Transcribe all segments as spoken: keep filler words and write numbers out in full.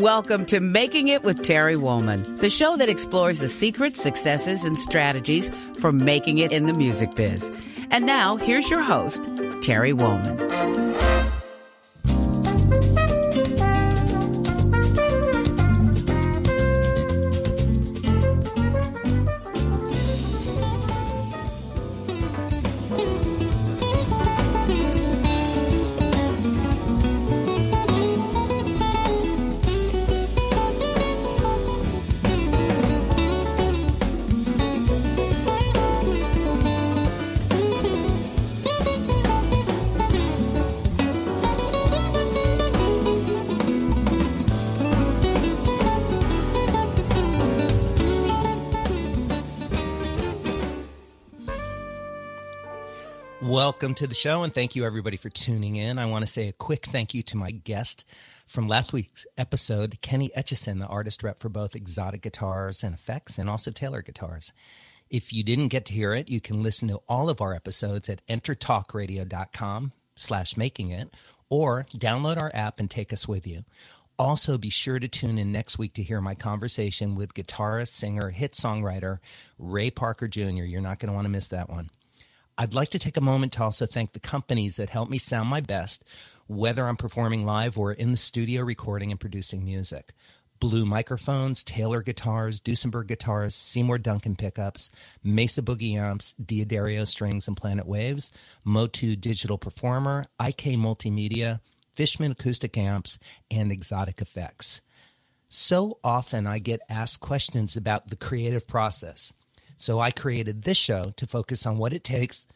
Welcome to Making It with Terry Wollman, the show that explores the secrets, successes, and strategies for making it in the music biz. And now, here's your host, Terry Wollman. Welcome to the show, and thank you, everybody, for tuning in. I want to say a quick thank you to my guest from last week's episode, Kenny Etcheson, the artist rep for both Exotic Guitars and Effects and also Taylor Guitars. If you didn't get to hear it, you can listen to all of our episodes at entertalkradio.com slash making it, or download our app and take us with you. Also, be sure to tune in next week to hear my conversation with guitarist, singer, hit songwriter Ray Parker Junior You're not going to want to miss that one. I'd like to take a moment to also thank the companies that help me sound my best, whether I'm performing live or in the studio recording and producing music. Blue Microphones, Taylor Guitars, Duesenberg Guitars, Seymour Duncan Pickups, Mesa Boogie Amps, D'Addario Strings and Planet Waves, Motu Digital Performer, I K Multimedia, Fishman Acoustic Amps, and Exotic Effects. So often I get asked questions about the creative process. So I created this show to focus on what it takes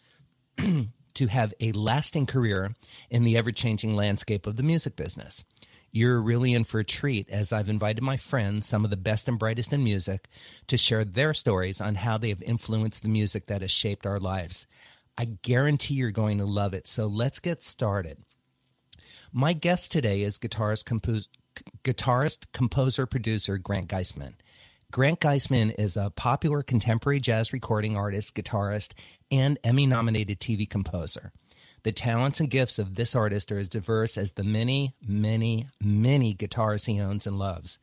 to have a lasting career in the ever-changing landscape of the music business. You're really in for a treat, as I've invited my friends, some of the best and brightest in music, to share their stories on how they have influenced the music that has shaped our lives. I guarantee you're going to love it, so let's get started. My guest today is guitarist, compos- guitarist composer, producer Grant Geissman. Grant Geissman is a popular contemporary jazz recording artist, guitarist, and Emmy-nominated T V composer. The talents and gifts of this artist are as diverse as the many, many, many guitars he owns and loves.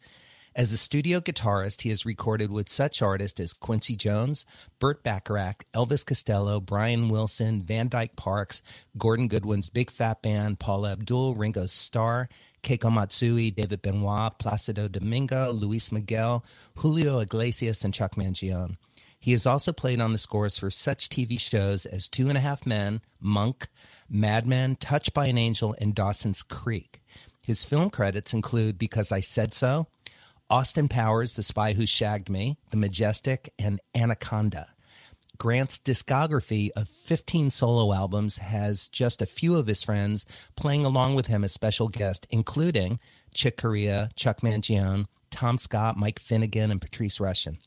As a studio guitarist, he has recorded with such artists as Quincy Jones, Burt Bacharach, Elvis Costello, Brian Wilson, Van Dyke Parks, Gordon Goodwin's Big Fat Band, Paula Abdul, Ringo Starr, Keiko Matsui, David Benoit, Placido Domingo, Luis Miguel, Julio Iglesias, and Chuck Mangione. He has also played on the scores for such T V shows as Two and a Half Men, Monk, Mad Men, Touched by an Angel, and Dawson's Creek. His film credits include Because I Said So, Austin Powers, The Spy Who Shagged Me, The Majestic, and Anaconda. Grant's discography of fifteen solo albums has just a few of his friends playing along with him as special guests, including Chick Corea, Chuck Mangione, Tom Scott, Mike Finnegan, and Patrice Rushen.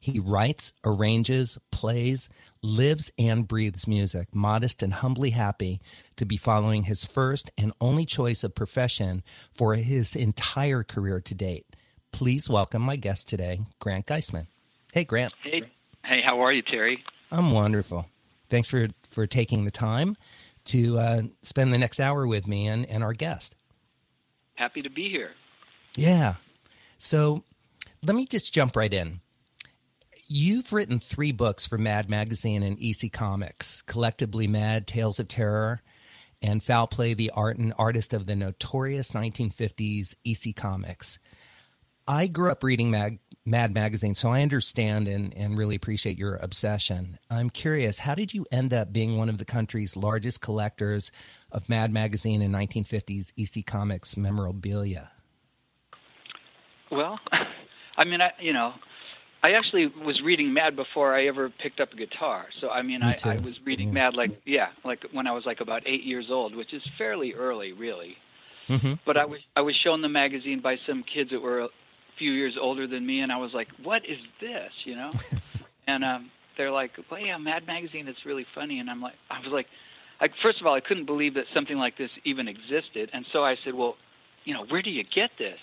He writes, arranges, plays, lives, and breathes music, modest and humbly happy to be following his first and only choice of profession for his entire career to date. Please welcome my guest today, Grant Geissman. Hey, Grant. Hey. Hey, how are you, Terry? I'm wonderful. Thanks for, for taking the time to uh, spend the next hour with me and, and our guest. Happy to be here. Yeah. So let me just jump right in. You've written three books for Mad Magazine and E C Comics, Collectively Mad, Tales of Terror, and Foul Play, the Art and Artist of the Notorious nineteen fifties E C Comics. I grew up reading Mag Mad Magazine, so I understand and, and really appreciate your obsession. I'm curious, how did you end up being one of the country's largest collectors of Mad Magazine and nineteen fifties E C Comics memorabilia? Well, I mean, I, you know, I actually was reading Mad before I ever picked up a guitar. So, I mean, Me I, I was reading yeah. Mad like, yeah, like when I was like about eight years old, which is fairly early, really. Mm-hmm. But I was, I was shown the magazine by some kids that were few years older than me, and I was like, what is this, you know? and um, they're like, well, yeah, Mad Magazine, it's really funny. And I'm like, I was like, I, first of all, I couldn't believe that something like this even existed. And so I said, well, you know, where do you get this?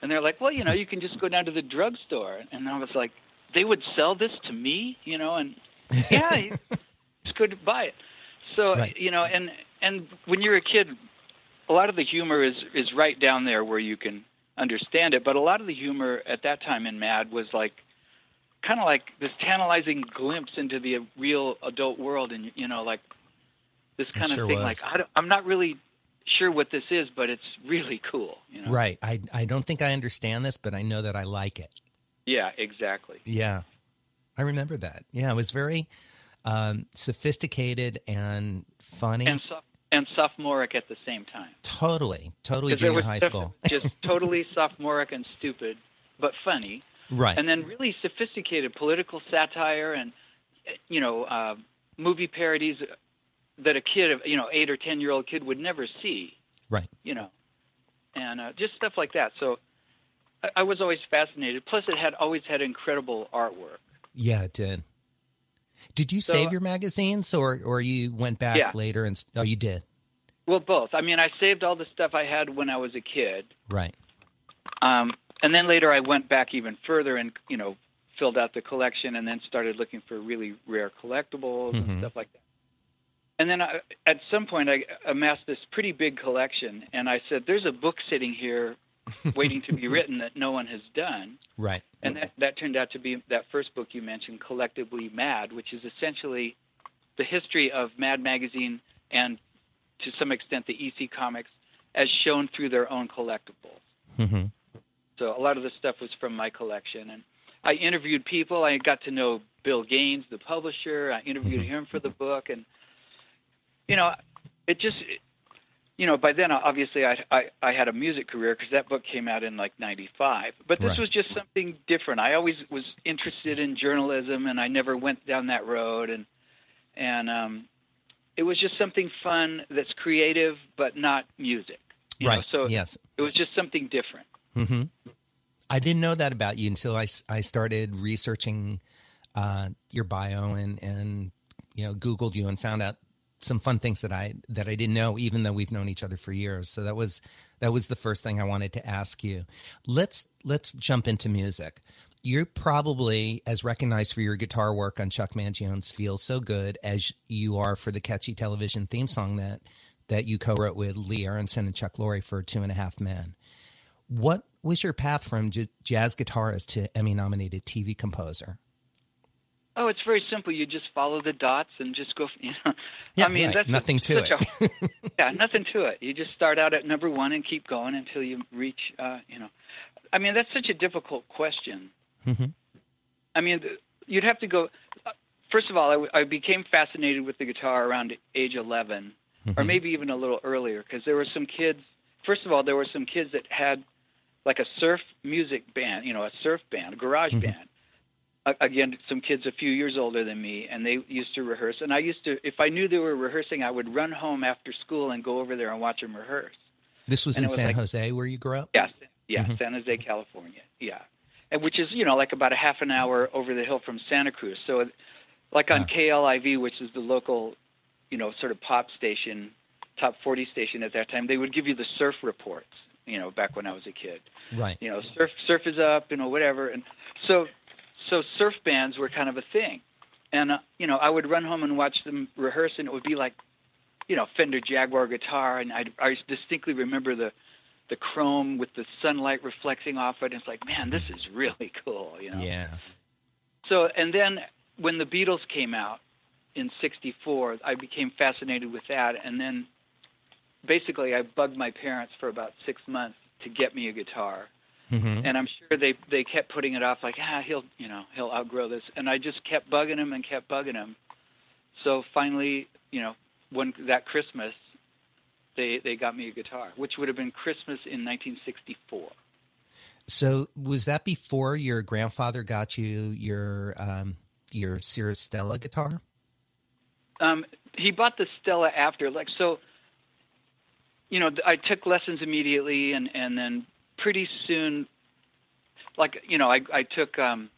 And they're like, well, you know, you can just go down to the drugstore. And I was like, they would sell this to me, you know? And yeah, you just go to buy it. So, right. you know, and, and when you're a kid, a lot of the humor is, is right down there where you can understand it. But a lot of the humor at that time in Mad was like, kind of like this tantalizing glimpse into the real adult world, and you know, like this kind it of sure thing. Was. Like I don't, I'm not really sure what this is, but it's really cool. You know? Right. I I don't think I understand this, but I know that I like it. Yeah. Exactly. Yeah. I remember that. Yeah, it was very um, sophisticated and funny, and, so and sophomoric at the same time. Totally, totally junior high school. Just totally sophomoric and stupid, but funny. Right. And then really sophisticated political satire and, you know, uh, movie parodies that a kid, of, you know, eight or ten year old kid would never see. Right. You know, and uh, just stuff like that. So I, I was always fascinated. Plus, it had always had incredible artwork. Yeah, it did. Did you so, save your magazines, or or you went back yeah. later and? Oh, you did. Well, both. I mean, I saved all the stuff I had when I was a kid. Right. Um, and then later I went back even further and you know filled out the collection, and then started looking for really rare collectibles mm-hmm. and stuff like that. And then I, at some point I amassed this pretty big collection, and I said, "There's a book sitting here." waiting to be written that no one has done. Right. And that, that turned out to be that first book you mentioned, Collectively Mad, which is essentially the history of Mad Magazine and, to some extent, the E C Comics as shown through their own collectibles. Mm-hmm. So a lot of the stuff was from my collection. And I interviewed people. I got to know Bill Gaines, the publisher. I interviewed mm-hmm. him for the book. And, you know, it just... It, You know, by then, obviously, I I, I had a music career because that book came out in, like, ninety-five. But this right. was just something different. I always was interested in journalism, and I never went down that road. And and um, it was just something fun that's creative but not music. You right, know? So yes. it was just something different. Mm-hmm. I didn't know that about you until I, I started researching uh, your bio and, and, you know, Googled you and found out some fun things that I that I didn't know, even though we've known each other for years. So that was that was the first thing I wanted to ask you. Let's let's jump into music. You're probably as recognized for your guitar work on Chuck Mangione's "Feels So Good" as you are for the catchy television theme song that that you co-wrote with Lee Aronson and Chuck Lorre for Two and a Half Men. What was your path from j jazz guitarist to Emmy-nominated T V composer? Oh, it's very simple. You just follow the dots and just go. You know, yeah, I mean, right. that's nothing a, to it. A, yeah, nothing to it. You just start out at number one and keep going until you reach. Uh, you know, I mean, that's such a difficult question. Mm-hmm. I mean, you'd have to go. Uh, first of all, I, I became fascinated with the guitar around age eleven, mm-hmm. or maybe even a little earlier, because there were some kids. First of all, there were some kids that had like a surf music band, you know, a surf band, a garage mm-hmm. band. Again, some kids a few years older than me, and they used to rehearse. And I used to, if I knew they were rehearsing, I would run home after school and go over there and watch them rehearse. This was and in was San like, Jose where you grew up? Yes, yeah, mm-hmm. San Jose, California, yeah. And which is, you know, like about a half an hour over the hill from Santa Cruz. So like on yeah. K L I V, which is the local, you know, sort of pop station, top forty station at that time, they would give you the surf reports, you know, back when I was a kid. Right. You know, surf, surf is up, you know, whatever. And so... So surf bands were kind of a thing. And, uh, you know, I would run home and watch them rehearse, and it would be like, you know, Fender Jaguar guitar. And I, I distinctly remember the, the chrome with the sunlight reflecting off it. And it's like, man, this is really cool, you know? Yeah. So, and then when the Beatles came out in sixty-four, I became fascinated with that. And then basically I bugged my parents for about six months to get me a guitar. Mm-hmm. And I'm sure they they kept putting it off, like ah he'll you know he'll outgrow this, and I just kept bugging him and kept bugging him. So finally, you know, when that Christmas, they they got me a guitar, which would have been Christmas in nineteen sixty-four. So was that before your grandfather got you your um, your Sears Stella guitar? Um, he bought the Stella after, like so. You know, I took lessons immediately, and and then. Pretty soon, like, you know, I, I took um,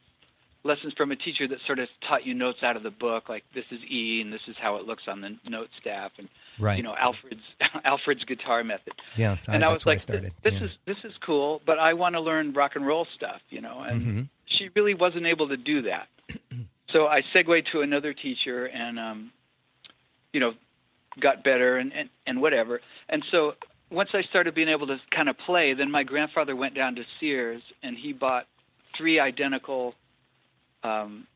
lessons from a teacher that sort of taught you notes out of the book, like this is E and this is how it looks on the note staff, and right. you know, Alfred's Alfred's guitar method. Yeah, and I, I was like, I started. this, this yeah. is this is cool, but I want to learn rock and roll stuff, you know. And mm-hmm. she really wasn't able to do that, so I segued to another teacher, and um, you know, got better and, and and whatever, and so. once I started being able to kind of play, then my grandfather went down to Sears and he bought three identical um,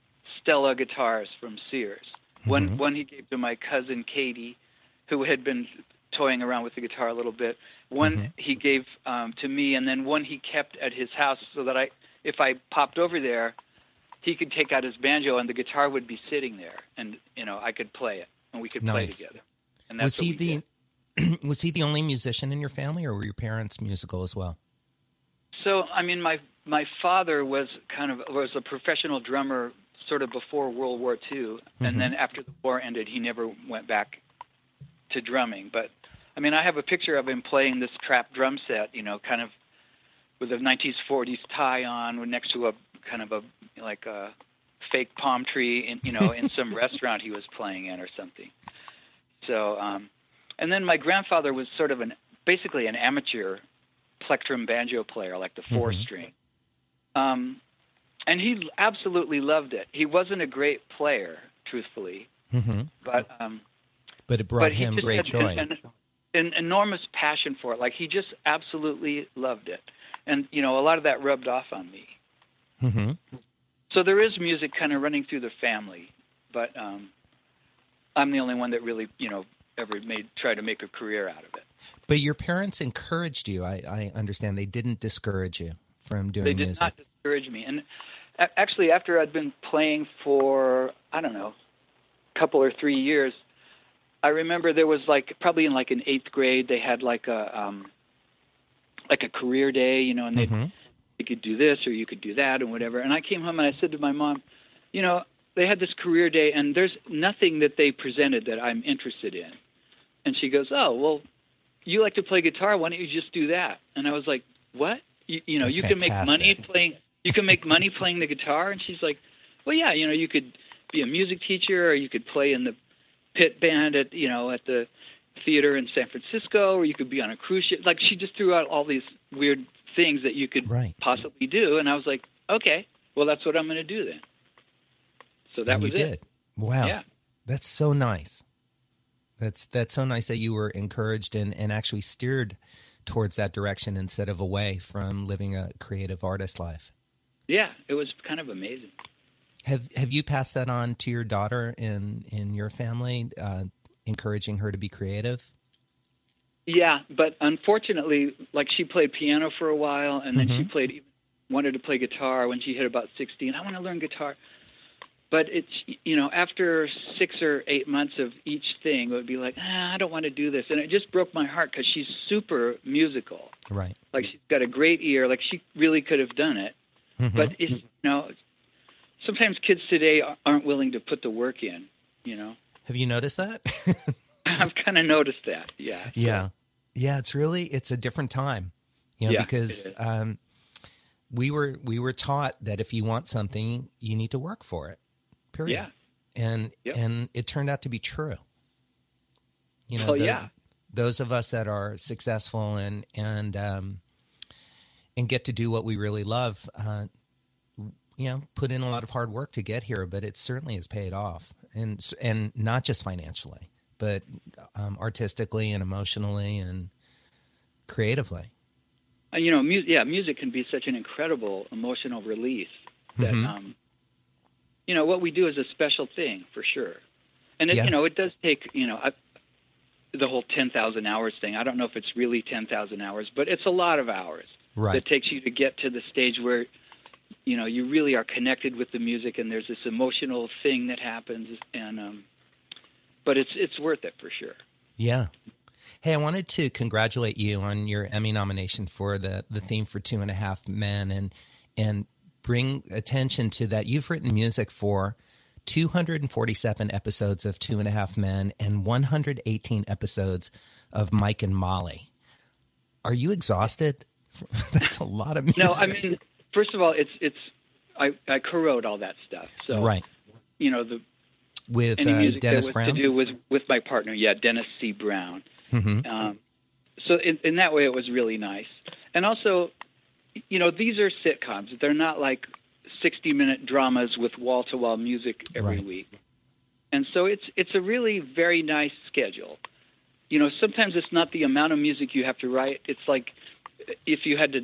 Stella guitars from Sears. Mm-hmm. One one he gave to my cousin Katie, who had been toying around with the guitar a little bit. One mm-hmm. he gave um, to me, and then one he kept at his house so that I, if I popped over there, he could take out his banjo and the guitar would be sitting there, and you know I could play it and we could nice. play together. And that's was he the did. Was he the only musician in your family, or were your parents musical as well? So I mean, my my father was kind of was a professional drummer sort of before World War Two, mm-hmm. and then after the war ended, he never went back to drumming. But I mean, I have a picture of him playing this trap drum set, you know, kind of with a nineteen forties tie on, next to a kind of a like a fake palm tree, in, you know, in some restaurant he was playing in or something. So, um, and then my grandfather was sort of an basically an amateur plectrum banjo player, like the four mm-hmm. string, um, and he absolutely loved it. He wasn't a great player, truthfully, mm-hmm. but um, but it brought but him great joy. An enormous passion for it. Like, he just absolutely loved it. And, you know, a lot of that rubbed off on me. Mm-hmm. So there is music kind of running through the family, but um, I'm the only one that really, you know, ever made tried to make a career out of it. But your parents encouraged you. I, I understand they didn't discourage you from doing music. They did music. not discourage me. And actually, after I'd been playing for, I don't know, a couple or three years, I remember there was like probably in like an eighth grade they had like a um, like a career day, you know, and they mm-hmm. you could do this or you could do that and whatever. And I came home and I said to my mom, you know, they had this career day and there's nothing that they presented that I'm interested in. And she goes, oh well, you like to play guitar, why don't you just do that? And I was like, what? You, you know, That's you can fantastic. make money playing. You can make money playing the guitar. And she's like, well, yeah, you know, you could be a music teacher or you could play in the pit band at, you know, at the theater in San Francisco, or you could be on a cruise ship. Like, she just threw out all these weird things that you could right. possibly do. And I was like, okay, well, that's what I'm going to do then. So that and was you did. it. Wow. Yeah. That's so nice. That's, that's so nice that you were encouraged and, and actually steered towards that direction instead of away from living a creative artist life. Yeah. It was kind of amazing. Have Have you passed that on to your daughter in in your family, uh, encouraging her to be creative? Yeah, but unfortunately, like, she played piano for a while, and then mm-hmm. she played wanted to play guitar when she hit about sixteen. I want to learn guitar, but it's, you know, after six or eight months of each thing, it would be like, ah, I don't want to do this, and it just broke my heart because she's super musical, right? Like, she's got a great ear, like she really could have done it, mm-hmm. but it's, you know. Sometimes kids today aren't willing to put the work in, you know. Have you noticed that? I've kind of noticed that, yeah. Yeah. Yeah, it's really, it's a different time, you know, yeah, because um, we were we were taught that if you want something, you need to work for it, period. Yeah. And, yep. and it turned out to be true. You know, oh, the, yeah. those of us that are successful and, and, um, and get to do what we really love, uh, you know, put in a lot of hard work to get here, but it certainly has paid off, and and not just financially, but um, artistically and emotionally and creatively. You know, mu yeah, music can be such an incredible emotional release that, mm-hmm. um, you know, what we do is a special thing for sure. And, it, yeah. you know, it does take, you know, I, the whole ten thousand hours thing. I don't know if it's really ten thousand hours, but it's a lot of hours right. that takes you to get to the stage where, you know, you really are connected with the music, and there's this emotional thing that happens, and um, but it's it's worth it for sure. Yeah. Hey, I wanted to congratulate you on your Emmy nomination for the the theme for Two and a Half Men, and and bring attention to that. You've written music for two hundred forty-seven episodes of Two and a Half Men and one hundred eighteen episodes of Mike and Molly. Are you exhausted? That's a lot of music. No, I mean. First of all, it's it's I, I co-wrote all that stuff. So right. you know, the with any music uh, Dennis that was Brown? to do with with my partner, yeah, Dennis C. Brown. Mm-hmm. Um, so in, in that way, it was really nice. And also, you know, these are sitcoms; they're not like sixty-minute dramas with wall-to-wall music every right. week. And so it's it's a really very nice schedule. you know, sometimes it's not the amount of music you have to write. It's like if you had to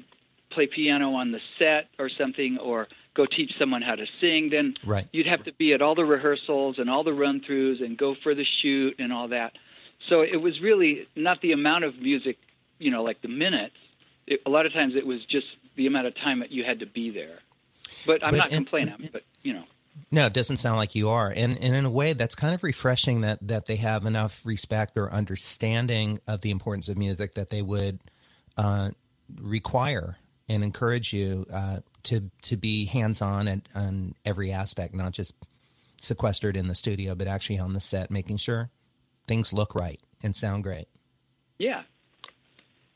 play piano on the set or something, or go teach someone how to sing, then right. you'd have to be at all the rehearsals and all the run-throughs and go for the shoot and all that. So it was really not the amount of music, you know, like the minutes. It, a lot of times it was just the amount of time that you had to be there. But I'm but, not complaining, and, but, you know. No, it doesn't sound like you are. And, and in a way, that's kind of refreshing that, that they have enough respect or understanding of the importance of music that they would uh, require and encourage you uh, to to be hands-on and on every aspect, not just sequestered in the studio, but actually on the set, making sure things look right and sound great. Yeah.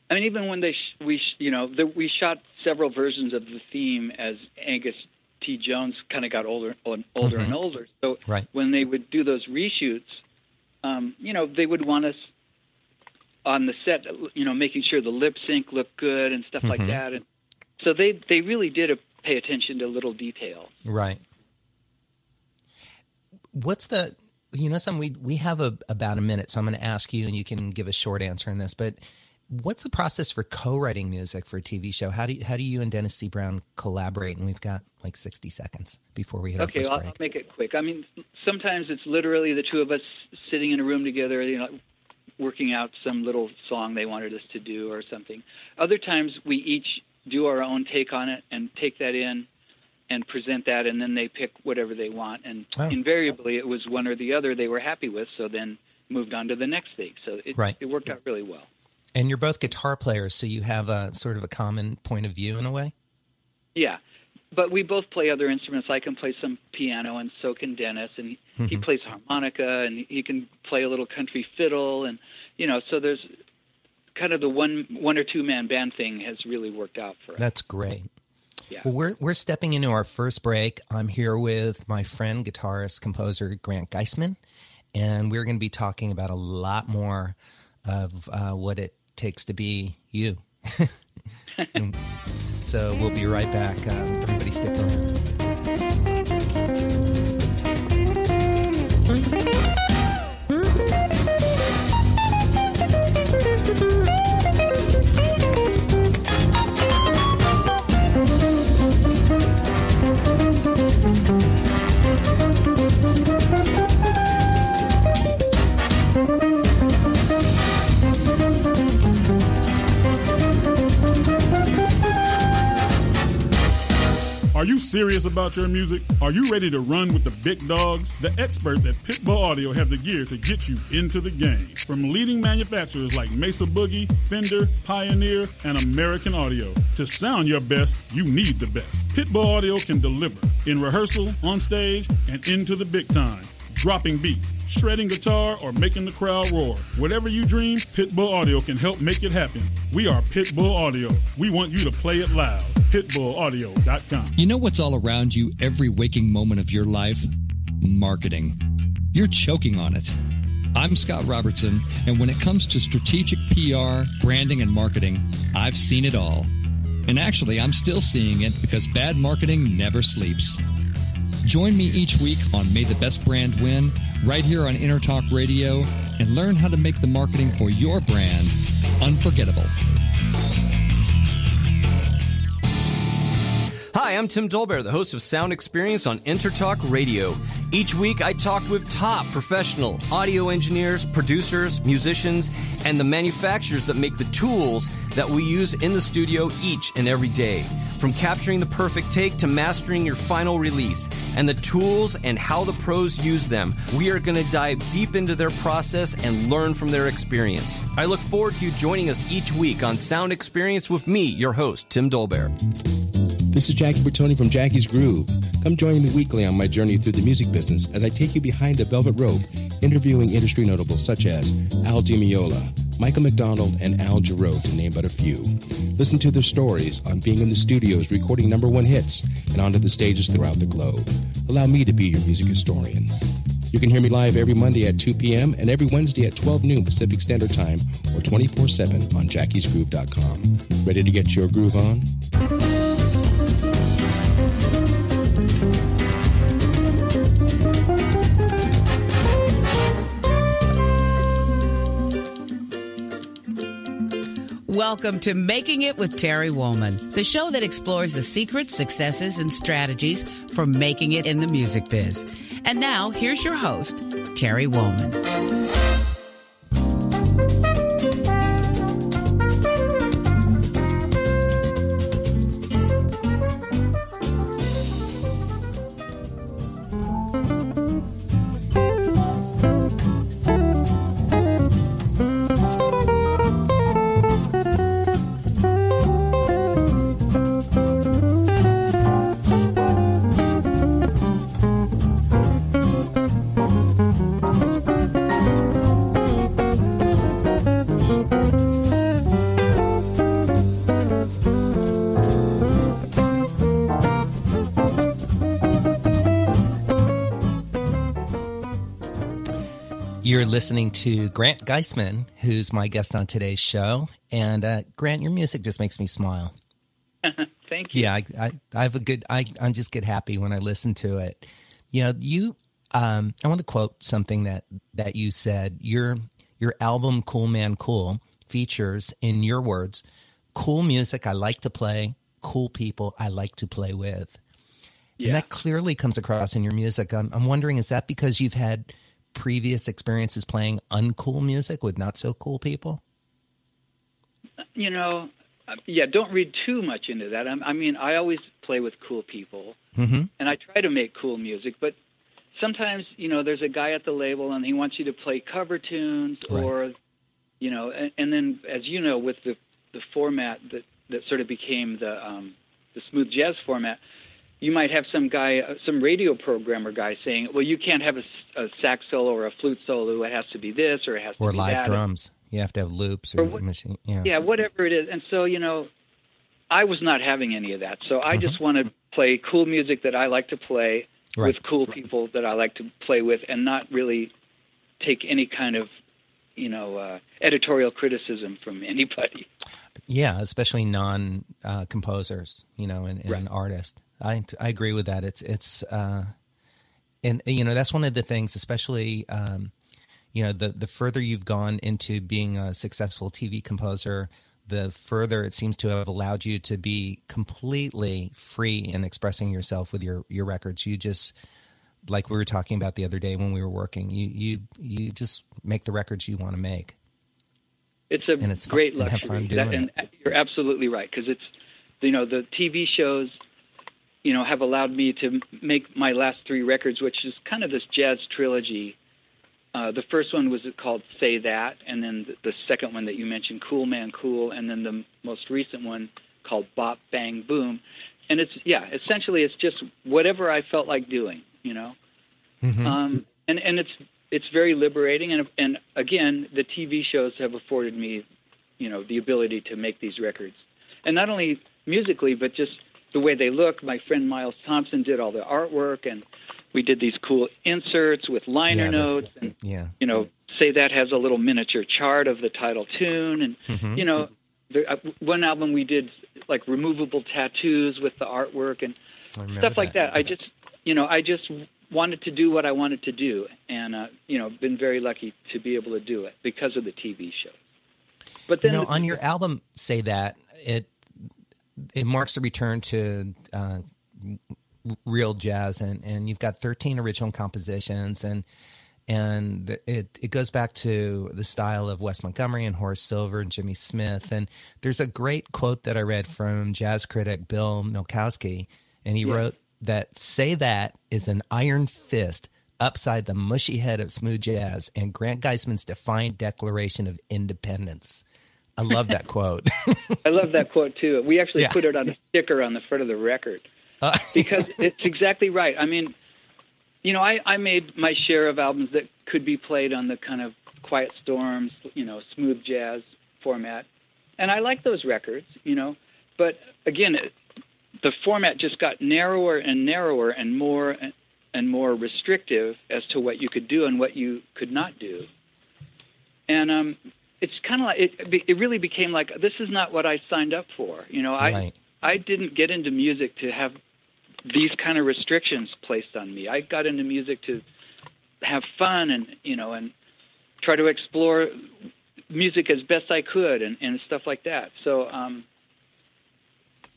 I mean, even when they sh we sh you know the, we shot several versions of the theme as Angus T. Jones kind of got older and older mm-hmm. and older. So right. when they would do those reshoots, um, you know, they would want us on the set, you know, making sure the lip sync looked good and stuff mm-hmm. like that. And so they they really did pay attention to little detail. Right. What's the you know something we we have a, about a minute, so I'm going to ask you, and you can give a short answer in this, but. What's the process for co-writing music for a T V show? How do you, how do you and Dennis C. Brown collaborate? And we've got like sixty seconds before we hit okay, our first I'll, break. Okay, I'll make it quick. I mean, sometimes it's literally the two of us sitting in a room together, you know, working out some little song they wanted us to do or something. Other times we each do our own take on it and take that in and present that, and then they pick whatever they want. And oh. invariably it was one or the other they were happy with, so then moved on to the next thing. So it, right. it worked out really well. And you're both guitar players, so you have a sort of a common point of view in a way? Yeah, but we both play other instruments. I can play some piano, and so can Dennis, and he, mm-hmm. he plays harmonica, and he can play a little country fiddle, and, you know, so there's kind of the one, one or two-man band thing has really worked out for us. That's great. Yeah. Well, we're, we're stepping into our first break. I'm here with my friend, guitarist, composer Grant Geissman, and we're going to be talking about a lot more of uh, what it takes to be you. So we'll be right back. Um, everybody stick around. Are you serious about your music? Are you ready to run with the big dogs? The experts at Pitbull Audio have the gear to get you into the game. From leading manufacturers like Mesa Boogie, Fender, Pioneer, and American Audio. To sound your best, you need the best. Pitbull Audio can deliver in rehearsal, on stage, and into the big time. Dropping beats, shredding guitar, or making the crowd roar. Whatever you dream, Pitbull Audio can help make it happen. We are Pitbull Audio. We want you to play it loud. Pitbull Audio dot com. You know what's all around you every waking moment of your life? Marketing. You're choking on it. I'm Scott Robertson, and when it comes to strategic P R, branding, and marketing, I've seen it all. And actually, I'm still seeing it because bad marketing never sleeps. Join me each week on May the Best Brand Win, right here on Inner Talk Radio, and learn how to make the marketing for your brand unforgettable. Hi, I'm Tim Dolbear, the host of Sound Experience on Intertalk Radio. Each week, I talk with top professional audio engineers, producers, musicians, and the manufacturers that make the tools that we use in the studio each and every day. From capturing the perfect take to mastering your final release, and the tools and how the pros use them, we are going to dive deep into their process and learn from their experience. I look forward to you joining us each week on Sound Experience with me, your host, Tim Dolbear. This is Jackie Bertoni from Jackie's Groove. Come join me weekly on my journey through the music business as I take you behind the velvet rope, interviewing industry notables such as Al DiMeola, Michael McDonald, and Al Jarreau, to name but a few. Listen to their stories on being in the studios recording number one hits and onto the stages throughout the globe. Allow me to be your music historian. You can hear me live every Monday at two p m and every Wednesday at twelve noon Pacific Standard Time, or twenty-four seven on jackies groove dot com. Ready to get your groove on? welcome to Making It with Terry Wollman, the show that explores the secrets, successes, and strategies for making it in the music biz. And now, here's your host, Terry Wollman. You're listening to Grant Geissman, who's my guest on today's show. And uh, Grant, your music just makes me smile. Thank you. Yeah, I, I, I have a good. I I just get happy when I listen to it. You know, you. Um, I want to quote something that that you said. Your your album "Cool Man Cool" features, in your words, "cool music I like to play, cool people I like to play with." Yeah. And that clearly comes across in your music. I'm I'm wondering, is that because you've had previous experiences playing uncool music with not so cool people? You know, yeah, don't read too much into that. I, I mean, I always play with cool people, mm-hmm. and I try to make cool music, but sometimes, you know, there's a guy at the label and he wants you to play cover tunes, right. or, you know, and, and then, as you know, with the, the format that, that sort of became the, um, the smooth jazz format, you might have some guy, some radio programmer guy saying, well, you can't have a, a sax solo or a flute solo. It has to be this, or it has to or be that. Or live drums. You have to have loops or, or what, machine. Yeah. yeah, whatever it is. And so, you know, I was not having any of that. So I mm-hmm. just want to play cool music that I like to play right. with cool people that I like to play with, and not really take any kind of, you know, uh, editorial criticism from anybody. Yeah, especially non-composers, uh, you know, and, and right. artists. I, I agree with that. It's, it's, uh, and you know, that's one of the things, especially, um, you know, the, the further you've gone into being a successful T V composer, the further it seems to have allowed you to be completely free in expressing yourself with your, your records. You just, like we were talking about the other day when we were working, you, you, you just make the records you want to make. It's a and it's great fun, luxury. And have fun doing that, and you're absolutely right. 'Cause it's, you know, the T V shows, you know, have allowed me to make my last three records, which is kind of this jazz trilogy. Uh, the first one was called Say That, and then the, the second one that you mentioned, Cool Man Cool, and then the most recent one called Bop Bang Boom. And it's, yeah, essentially it's just whatever I felt like doing, you know. Mm-hmm. Um, and, and it's it's very liberating. And, and again, the T V shows have afforded me, you know, the ability to make these records. And not only musically, but just the way they look. My friend Miles Thompson did all the artwork, and we did these cool inserts with liner yeah, notes. And, yeah. you know, Say That has a little miniature chart of the title tune. And, mm-hmm. you know, the, uh, one album we did, like, removable tattoos with the artwork and stuff like that. that. I just, you know, I just wanted to do what I wanted to do, and, uh, you know, been very lucky to be able to do it because of the T V show. But then, you know, the, on your album, Say That, it, It marks the return to uh, real jazz, and, and you've got thirteen original compositions, and and it it goes back to the style of Wes Montgomery and Horace Silver and Jimmy Smith. And there's a great quote that I read from jazz critic Bill Milkowski, and he yeah. wrote that Say That is an iron fist upside the mushy head of smooth jazz and Grant Geissman's defiant declaration of independence. I love that quote. I love that quote, too. We actually yeah. put it on a sticker on the front of the record uh, because it's exactly right. I mean, you know, I, I made my share of albums that could be played on the kind of Quiet Storms, you know, smooth jazz format. And I like those records, you know. But, again, it, the format just got narrower and narrower and more and more restrictive as to what you could do and what you could not do. And, um... it's kind of like it, it really became like, this is not what I signed up for. You know, I right. I didn't get into music to have these kind of restrictions placed on me. I got into music to have fun and, you know, and try to explore music as best I could and, and stuff like that. So um,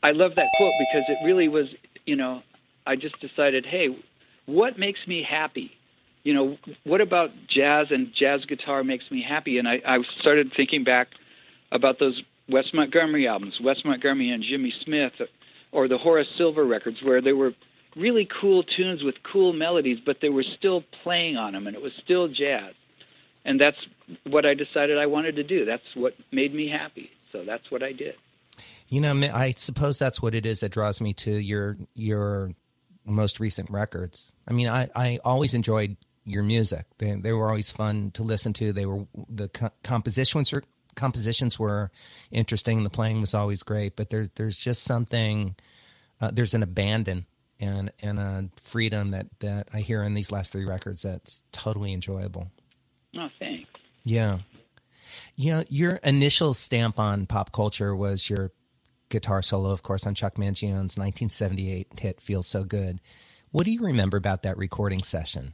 I love that quote because it really was, you know, I just decided, hey, what makes me happy? You know, what about jazz and jazz guitar makes me happy? And I, I started thinking back about those Wes Montgomery albums, Wes Montgomery and Jimmy Smith, or the Horace Silver records, where they were really cool tunes with cool melodies, but they were still playing on them, and it was still jazz. And that's what I decided I wanted to do. That's what made me happy. So that's what I did. You know, I suppose that's what it is that draws me to your your most recent records. I mean, I, I always enjoyed your music. They, they were always fun to listen to. They were the co- compositions were compositions were interesting. The playing was always great. But there's there's just something. Uh, there's an abandon and and a freedom that that I hear in these last three records that's totally enjoyable. Oh, thanks. Yeah. You know, your initial stamp on pop culture was your guitar solo, of course, on Chuck Mangione's nineteen seventy-eight hit Feels So Good. What do you remember about that recording session?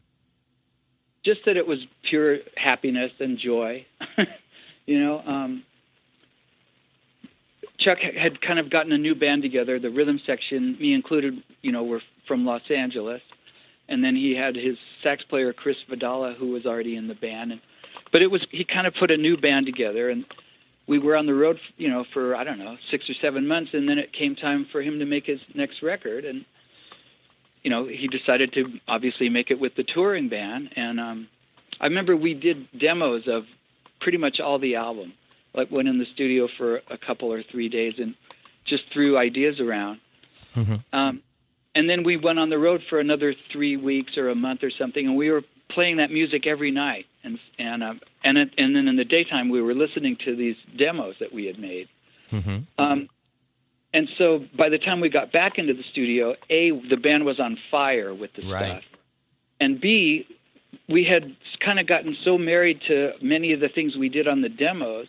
Just that it was pure happiness and joy. You know, um, Chuck had kind of gotten a new band together, the rhythm section, me included, you know, we're from Los Angeles. And then he had his sax player, Chris Vidala, who was already in the band. And, but it was he kind of put a new band together, and we were on the road, you know, for, I don't know, six or seven months, and then it came time for him to make his next record. And, you know, he decided to obviously make it with the touring band. And um, I remember we did demos of pretty much all the album, like went in the studio for a couple or three days and just threw ideas around. Mm-hmm. Um And then we went on the road for another three weeks or a month or something, and we were playing that music every night. And and uh, and it, and then in the daytime, we were listening to these demos that we had made. Mm-hmm. Um, and so by the time we got back into the studio, A, the band was on fire with the right stuff. And B, we had kind of gotten so married to many of the things we did on the demos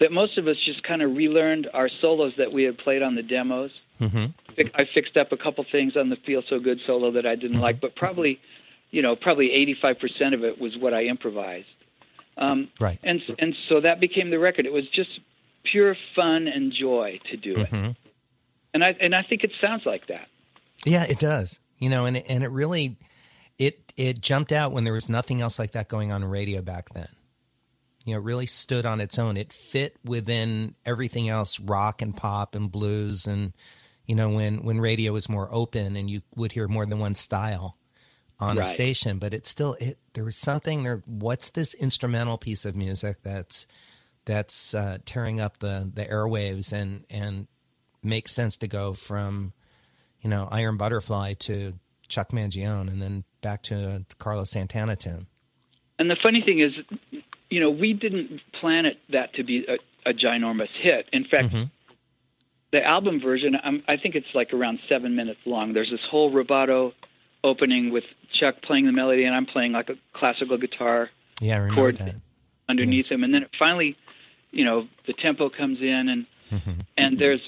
that most of us just kind of relearned our solos that we had played on the demos. Mm-hmm. I fixed up a couple things on the Feel So Good solo that I didn't mm-hmm. like, but probably, you know, probably eighty-five percent of it was what I improvised. Um, right. And and so that became the record. It was just pure fun and joy to do it. Mm-hmm. And I and I think it sounds like that. Yeah, it does. You know, and it, and it really, it it jumped out when there was nothing else like that going on radio back then. You know, really stood on its own. It fit within everything else, rock and pop and blues and... You know, when, when radio was more open and you would hear more than one style on right. a station, but it's still, it, there was something there. What's this instrumental piece of music that's that's uh, tearing up the, the airwaves and, and makes sense to go from, you know, Iron Butterfly to Chuck Mangione and then back to a Carlos Santana tune? And the funny thing is, you know, we didn't plan it that to be a, a ginormous hit. In fact, mm-hmm. the album version, I'm, I think it's like around seven minutes long. There's this whole rubato opening with Chuck playing the melody, and I'm playing like a classical guitar yeah, chord underneath yeah. him. And then it finally, you know, the tempo comes in, and mm-hmm. and there's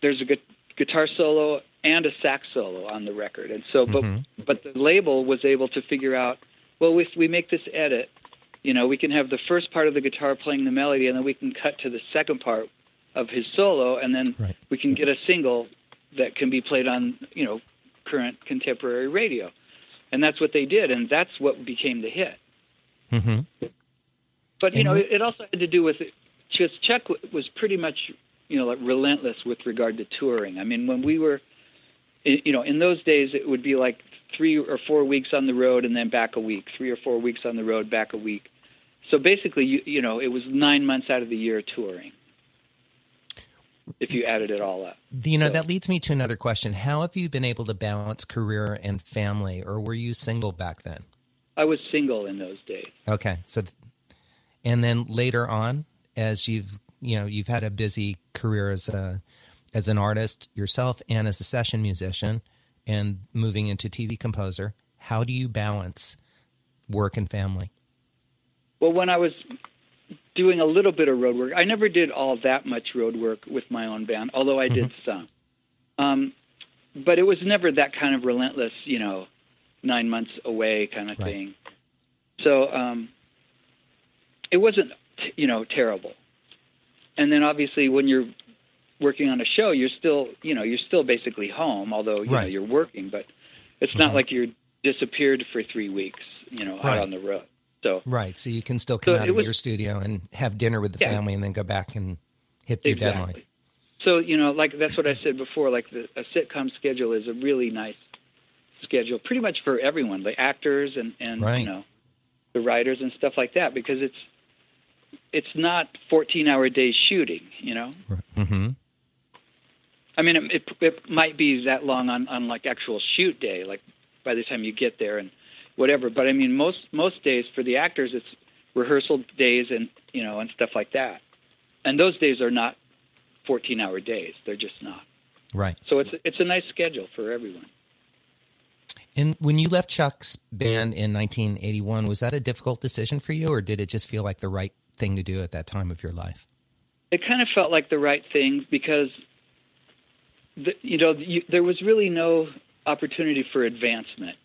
there's a gu- guitar solo and a sax solo on the record. And so, but mm-hmm. but the label was able to figure out, well, if we make this edit, you know, we can have the first part of the guitar playing the melody, and then we can cut to the second part of his solo, and then right. we can get a single that can be played on, you know, current contemporary radio. And that's what they did, and that's what became the hit. Mm-hmm. But, you and know, we- it also had to do with, because Chuck was pretty much, you know, like relentless with regard to touring. I mean, when we were, you know, in those days, it would be like three or four weeks on the road and then back a week, three or four weeks on the road, back a week. So basically, you, you know, it was nine months out of the year touring, if you added it all up. You know, so that leads me to another question. How have you been able to balance career and family, or were you single back then? I was single in those days. Okay. So, and then later on, as you've, you know, you've had a busy career as a, as an artist yourself and as a session musician and moving into T V composer, how do you balance work and family? Well, when I was doing a little bit of road work. I never did all that much road work with my own band, although I did mm-hmm. some. Um, but it was never that kind of relentless, you know, nine months away kind of right. thing. So um, it wasn't t- you know, terrible. And then obviously when you're working on a show, you're still, you know, you're still basically home, although you right. know, you're working, but it's mm-hmm. not like you're disappeared for three weeks, you know, right. out on the road. So right, so you can still come so out of was, your studio and have dinner with the yeah. family and then go back and hit the exactly. deadline. So, you know, like that's what I said before, like the, a sitcom schedule is a really nice schedule pretty much for everyone, the actors and, and right. you know, the writers and stuff like that, because it's it's not fourteen-hour days shooting, you know? Mm-hmm. I mean, it, it, it might be that long on, on, like, actual shoot day, like by the time you get there and whatever. But, I mean, most most days for the actors, it's rehearsal days and, you know, and stuff like that. And those days are not fourteen-hour days. They're just not. Right. So it's it's a nice schedule for everyone. And when you left Chuck's band in nineteen eighty-one, was that a difficult decision for you, or did it just feel like the right thing to do at that time of your life? It kind of felt like the right thing because, the, you know, you, there was really no opportunity for advancement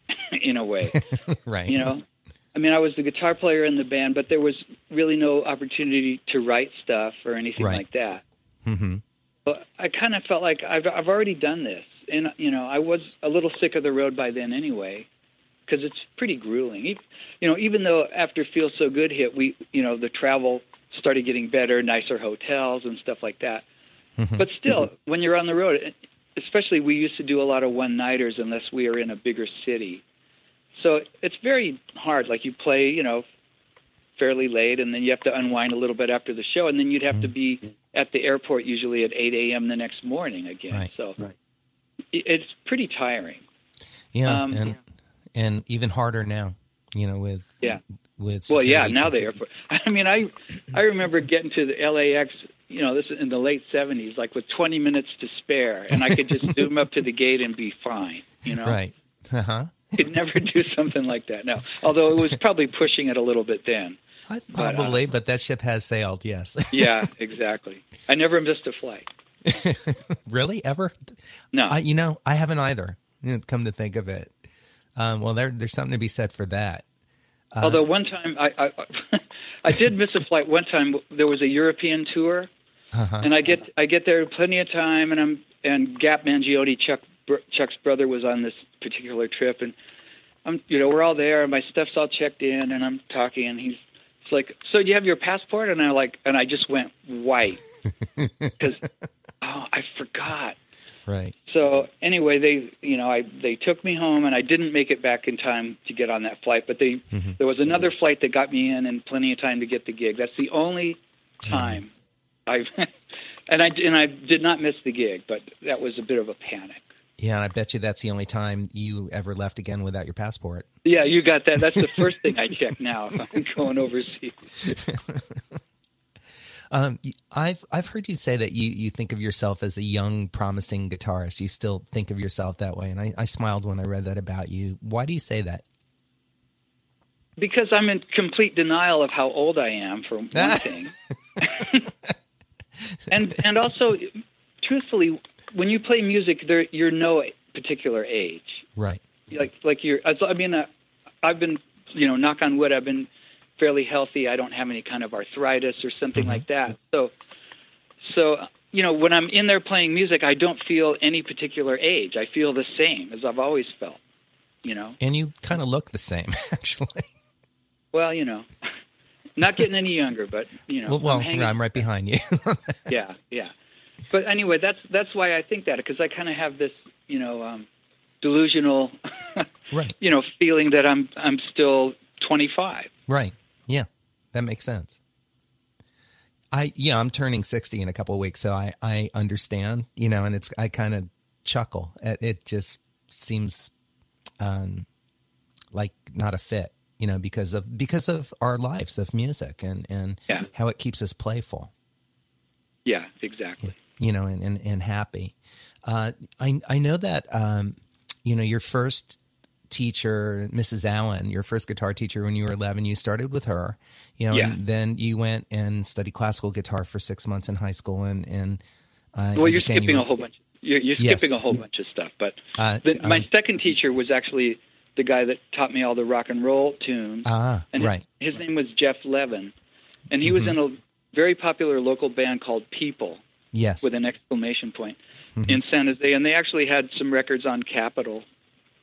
in a way. Right. You know, I mean, I was the guitar player in the band, but there was really no opportunity to write stuff or anything right. like that. Mm-hmm. But I kind of felt like I've I've already done this. And, you know, I was a little sick of the road by then anyway, because it's pretty grueling. You know, even though after Feels So Good hit, we, you know, the travel started getting better, nicer hotels and stuff like that. Mm-hmm. But still, mm-hmm. when you're on the road, especially we used to do a lot of one-nighters unless we are in a bigger city. So it's very hard. Like you play, you know, fairly late, and then you have to unwind a little bit after the show, and then you'd have mm-hmm. to be at the airport usually at eight a.m. the next morning again. Right. So. Right. It's pretty tiring. Yeah, um, and and even harder now, you know, with yeah, with well, yeah. Now the airport. I mean, I I remember getting to the L A X, you know, this is in the late seventies, like with twenty minutes to spare, and I could just zoom up to the gate and be fine, you know. Right. Uh huh. Could never do something like that now. Although it was probably pushing it a little bit then. I, but, probably, uh, but that ship has sailed. Yes. Yeah. Exactly. I never missed a flight. Really? Ever? No. I, you know, I haven't either, come to think of it. Um, well, there, there's something to be said for that. Uh, Although one time, I I, I did miss a flight one time. There was a European tour, uh-huh. and I get I get there plenty of time, and I'm and Grant Mangione, Chuck, Chuck's brother, was on this particular trip, and I'm you know we're all there, and my stuff's all checked in, and I'm talking, and he's it's like, so do you have your passport? And I like, and I just went white because. Oh, I forgot. Right. So anyway, they, you know, I they took me home, and I didn't make it back in time to get on that flight. But they, mm-hmm. there was another flight that got me in, and plenty of time to get the gig. That's the only time mm. I, and I and I did not miss the gig. But that was a bit of a panic. Yeah, and I bet you that's the only time you ever left again without your passport. Yeah, you got that. That's the first thing I check now if I'm going overseas. Um, I've I've heard you say that you, you think of yourself as a young, promising guitarist. You still think of yourself that way, and I, I smiled when I read that about you. Why do you say that? Because I'm in complete denial of how old I am, for one thing. and and also, truthfully, when you play music, there you're no particular age, right? Like like you're. I mean, uh, I've been you know, knock on wood, I've been. fairly healthy. I don't have any kind of arthritis or something mm-hmm. like that. So, so you know, when I'm in there playing music, I don't feel any particular age. I feel the same as I've always felt, you know. And you kind of look the same, actually. Well, you know, not getting any younger, but, you know. Well, well I'm, I'm right behind you. Yeah, yeah. But anyway, that's that's why I think that, because I kind of have this, you know, um, delusional, right. you know, feeling that I'm I'm still twenty-five. Right. Yeah, that makes sense. I yeah, I'm turning sixty in a couple of weeks, so I, I understand, you know, and it's I kind of chuckle. It, it just seems um, like not a fit, you know, because of because of our lives of music and and yeah. how it keeps us playful. Yeah, exactly. You know, and and, and happy. Uh, I I know that um, you know, your first teacher, Missus Allen, your first guitar teacher when you were eleven, you started with her, you know, yeah. and then you went and studied classical guitar for six months in high school. And, and uh, well, you're skipping you were... a whole bunch. You're, you're yes. skipping a whole bunch of stuff. But uh, the, my um, second teacher was actually the guy that taught me all the rock and roll tunes. Ah, and his, right. his name was Jeff Levin. And he mm-hmm. was in a very popular local band called People. Yes. With an exclamation point mm-hmm. in San Jose. And they actually had some records on Capitol,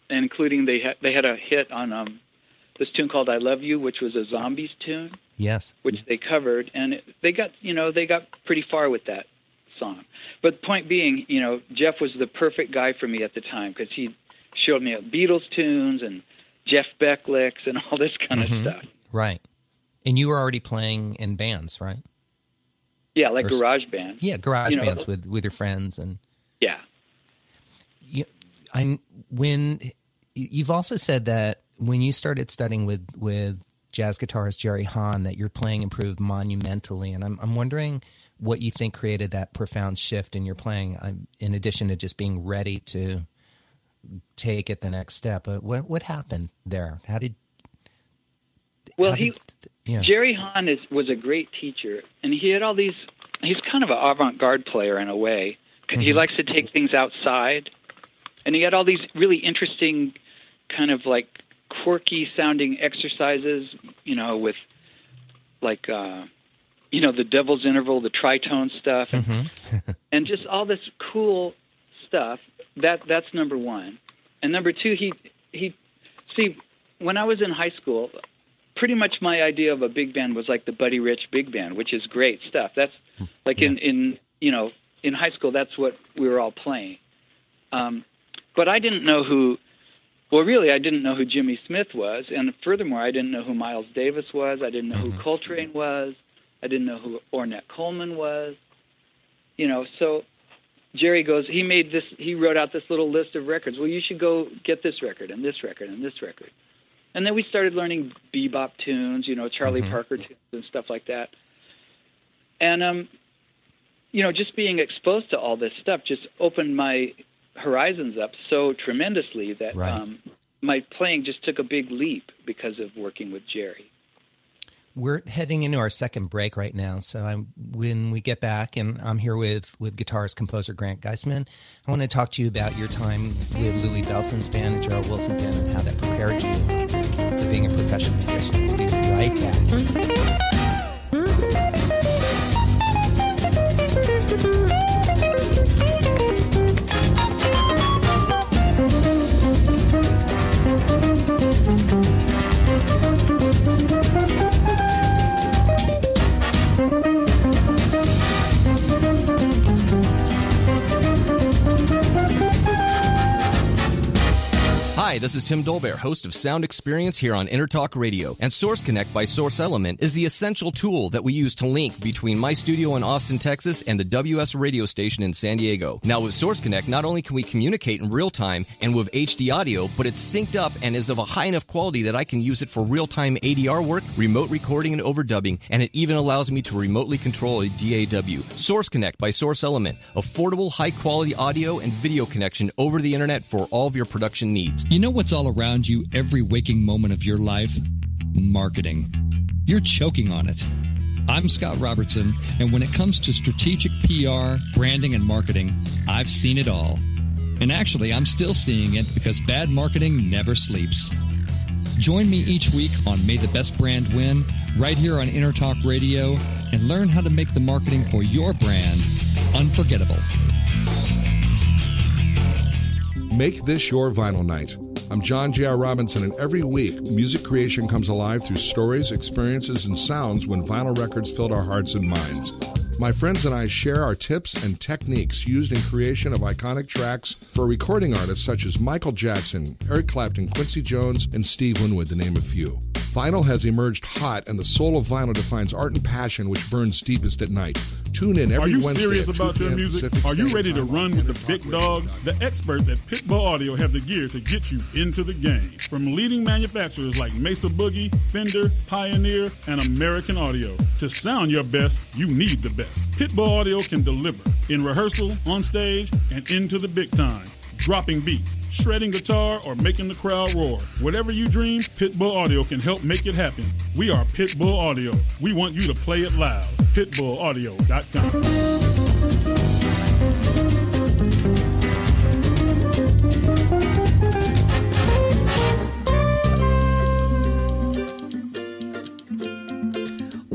including they had, they had a hit on um, this tune called I Love You, which was a Zombies tune. Yes. Which they covered. And it, they got, you know, they got pretty far with that song. But point being, you know, Jeff was the perfect guy for me at the time because he showed me Beatles tunes and Jeff Beck licks and all this kind mm-hmm. of stuff. Right. And you were already playing in bands, right? Yeah, like or, garage bands. Yeah, garage you know, bands with, with your friends. And yeah. You, I, when, you've also said that when you started studying with, with jazz guitarist Jerry Hahn that your playing improved monumentally. And I'm, I'm wondering what you think created that profound shift in your playing, I'm, in addition to just being ready to take it the next step. What what happened there? How did... Well, he, yeah. Jerry Hahn is, was a great teacher, and he had all these, he's kind of an avant-garde player in a way, because mm-hmm. he likes to take things outside, and he had all these really interesting, kind of like quirky-sounding exercises, you know, with like, uh, you know, the Devil's Interval, the tritone stuff, and, mm-hmm. and just all this cool stuff. That That's number one. And number two, he he, see, when I was in high school, pretty much my idea of a big band was like the Buddy Rich big band, which is great stuff. That's like yeah. in, in, you know, in high school, that's what we were all playing. Um, but I didn't know who, well, really, I didn't know who Jimmy Smith was. And furthermore, I didn't know who Miles Davis was. I didn't know mm-hmm. who Coltrane was. I didn't know who Ornette Coleman was, you know, so Jerry goes, he made this, he wrote out this little list of records. Well, you should go get this record and this record and this record. And then we started learning bebop tunes, you know, Charlie mm-hmm. Parker tunes and stuff like that. And, um, you know, just being exposed to all this stuff just opened my horizons up so tremendously that right. um, my playing just took a big leap because of working with Jerry. We're heading into our second break right now. So I'm, when we get back, and I'm here with, with guitarist composer Grant Geissman, I want to talk to you about your time with Louie Bellson's band and Gerald Wilson's band and how that prepared you for being a professional musician. We'll be right back. Hi, this is Tim Dolbear, host of Sound Experience here on Intertalk Radio. And Source Connect by Source Element is the essential tool that we use to link between my studio in Austin, Texas, and the W S radio station in San Diego. Now with Source Connect, not only can we communicate in real time and with H D audio, but it's synced up and is of a high enough quality that I can use it for real-time A D R work, remote recording and overdubbing, and it even allows me to remotely control a D A W. Source Connect by Source Element, affordable, high-quality audio and video connection over the internet for all of your production needs. You You know what's all around you every waking moment of your life? Marketing. You're choking on it. I'm Scott Robertson, and when it comes to strategic P R, branding, and marketing, I've seen it all. And actually, I'm still seeing it because bad marketing never sleeps. Join me each week on May the Best Brand Win, right here on Intertalk Radio, and learn how to make the marketing for your brand unforgettable. Make this your vinyl night. I'm John J R. Robinson, and every week, music creation comes alive through stories, experiences, and sounds when vinyl records filled our hearts and minds. My friends and I share our tips and techniques used in creation of iconic tracks for recording artists such as Michael Jackson, Eric Clapton, Quincy Jones, and Steve Winwood, to name a few. Vinyl has emerged hot, and the soul of vinyl defines art and passion, which burns deepest at night. Tune in every Wednesday. Are you serious about your music? Are you ready to run with the big dogs? The experts at Pitbull Audio have the gear to get you into the game. From leading manufacturers like Mesa Boogie, Fender, Pioneer, and American Audio. To sound your best, you need the best. Pitbull Audio can deliver in rehearsal, on stage, and into the big time. Dropping beats, shredding guitar, or making the crowd roar. Whatever you dream, Pitbull Audio can help make it happen. We are Pitbull Audio. We want you to play it loud. Pitbull audio dot com.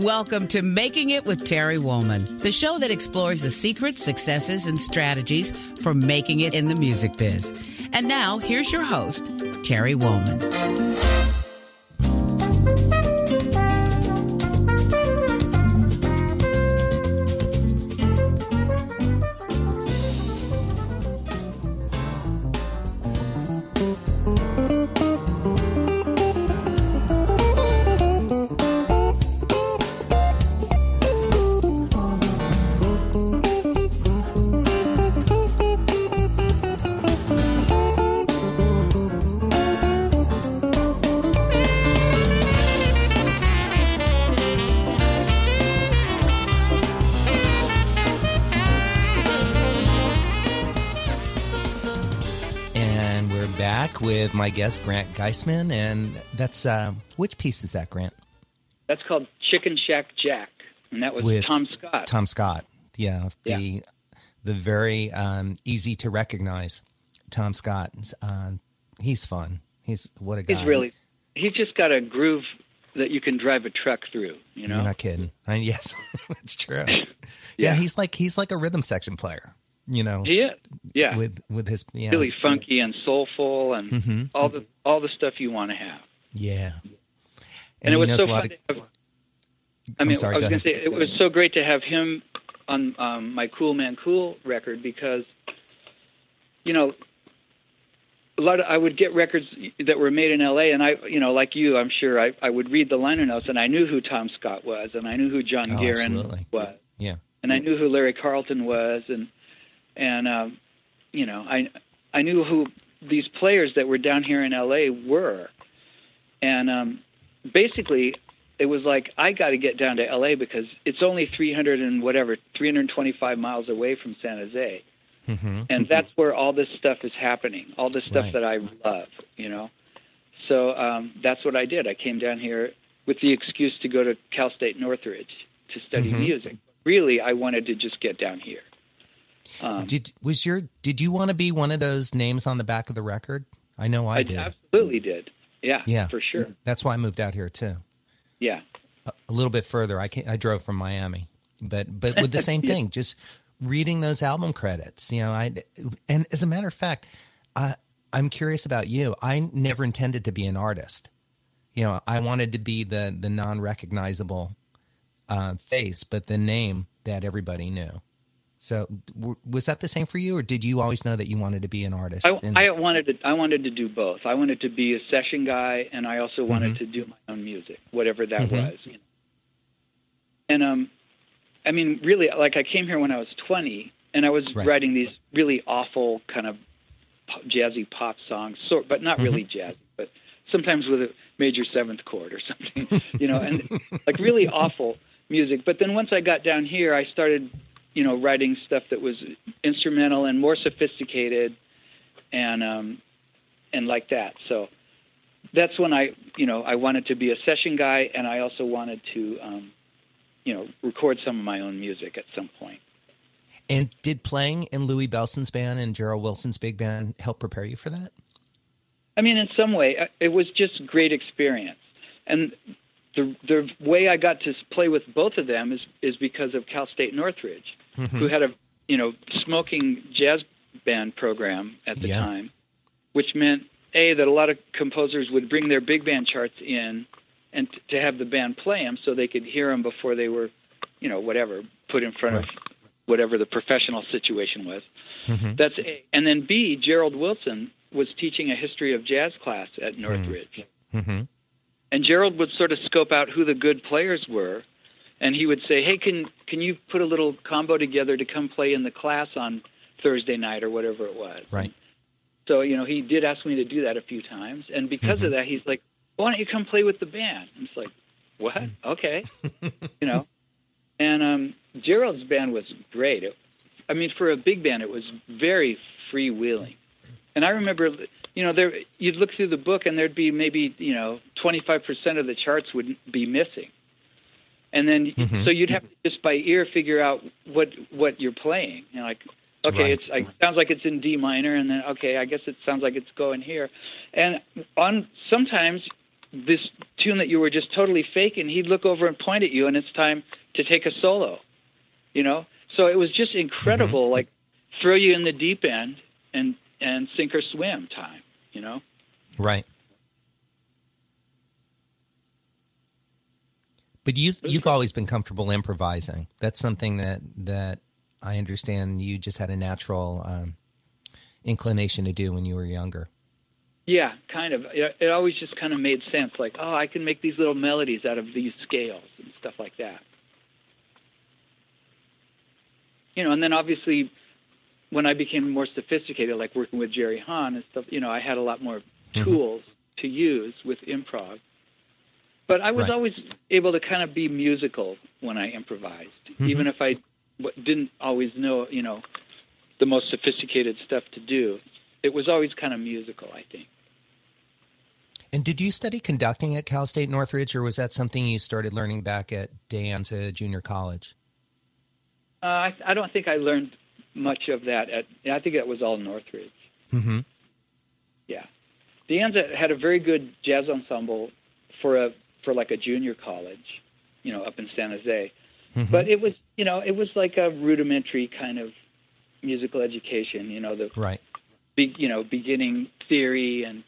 welcome to Making It with Terry Wollman, the show that explores the secrets, successes, and strategies for making it in the music biz. And now, here's your host, Terry Wollman. With my guest, Grant Geissman, and that's, uh, which piece is that, Grant? That's called Chicken Shack Jack, and that was with Tom Scott. Tom Scott, yeah. The, yeah. the very um, easy to recognize Tom Scott. Uh, he's fun. He's, what a guy. He's really, he's just got a groove that you can drive a truck through, you know? You're not kidding. I mean, yes, that's true. yeah. yeah, he's like he's like a rhythm section player. You know, he is, yeah. With with his yeah. really funky and soulful and mm-hmm. all the all the stuff you want to have. Yeah, and, and it was so fun. Of... To have, I mean, sorry, I was go gonna ahead. say it was so great to have him on um, my Cool Man Cool record because, you know, a lot of, I would get records that were made in L A and I, you know, like you, I'm sure I I would read the liner notes and I knew who Tom Scott was and I knew who John oh, Guerin absolutely. was. Yeah, and I knew who Larry Carlton was and. And, um, you know, I I knew who these players that were down here in L A were. And um, basically, it was like, I got to get down to L A because it's only three hundred and whatever, three hundred twenty-five miles away from San Jose. Mm-hmm. And that's where all this stuff is happening, all this stuff right. that I love, you know. So um, that's what I did. I came down here with the excuse to go to Cal State Northridge to study mm-hmm. music. Really, I wanted to just get down here. Um, did was your did you want to be one of those names on the back of the record? I know I, I did. Absolutely did. Yeah, yeah, for sure. That's why I moved out here too. Yeah, a, a little bit further. I came, I drove from Miami, but but with the same yeah. thing, just reading those album credits. You know, I and as a matter of fact, I I'm curious about you. I never intended to be an artist. You know, I wanted to be the the non recognizable uh, face, but the name that everybody knew. So was that the same for you, or did you always know that you wanted to be an artist? I, I wanted to. I wanted to do both. I wanted to be a session guy, and I also wanted mm-hmm. to do my own music, whatever that mm-hmm. was. You know? And um, I mean, really, like I came here when I was twenty, and I was right. writing these really awful kind of jazzy pop songs, sort, but not mm-hmm. really jazzy, but sometimes with a major seventh chord or something, you know, and like really awful music. But then once I got down here, I started. You know, writing stuff that was instrumental and more sophisticated, and um, and like that. So that's when I, you know, I wanted to be a session guy, and I also wanted to, um, you know, record some of my own music at some point. And did playing in Louis Bellson's band and Gerald Wilson's big band help prepare you for that? I mean, in some way, it was just great experience, and. The, the way I got to play with both of them is, is because of Cal State Northridge, mm-hmm. who had a you know smoking jazz band program at the yeah. time, which meant, A, that a lot of composers would bring their big band charts in and t to have the band play them so they could hear them before they were, you know, whatever, put in front right. of whatever the professional situation was. Mm-hmm. That's A. And then B, Gerald Wilson was teaching a history of jazz class at Northridge. Mm-hmm. And Gerald would sort of scope out who the good players were, and he would say, hey, can can you put a little combo together to come play in the class on Thursday night or whatever it was? Right. So, you know, he did ask me to do that a few times, and because mm-hmm. of that, he's like, why don't you come play with the band? And it's like, what? Okay. you know? And um, Gerald's band was great. It, I mean, for a big band, it was very freewheeling. And I remember... You know, there you'd look through the book and there'd be maybe, you know, twenty-five percent of the charts would be missing. And then mm-hmm. so you'd have to just by ear figure out what what you're playing. You know, like, okay, right. it's like, sounds like it's in D minor and then okay, I guess it sounds like it's going here. And on sometimes this tune that you were just totally faking, he'd look over and point at you, and it's time to take a solo, you know? So it was just incredible, mm-hmm. like throw you in the deep end and, and sink or swim time, you know? Right. But you, you've always been comfortable improvising. That's something that, that I understand you just had a natural um, inclination to do when you were younger. Yeah, kind of. It, it always just kind of made sense. Like, oh, I can make these little melodies out of these scales and stuff like that. You know, and then obviously when I became more sophisticated, like working with Jerry Hahn and stuff, you know, I had a lot more tools mm-hmm. to use with improv. But I was right. always able to kind of be musical when I improvised, mm-hmm. even if I didn't always know, you know, the most sophisticated stuff to do. It was always kind of musical, I think. And did you study conducting at Cal State Northridge, or was that something you started learning back at Danza Junior College? Uh, I, I don't think I learned much of that. At, I think that was all Northridge. Mm-hmm. Yeah. Danza had a very good jazz ensemble for a for like a junior college, you know, up in San Jose. Mm-hmm. But it was, you know, it was like a rudimentary kind of musical education, you know, the right. be, you know, beginning theory and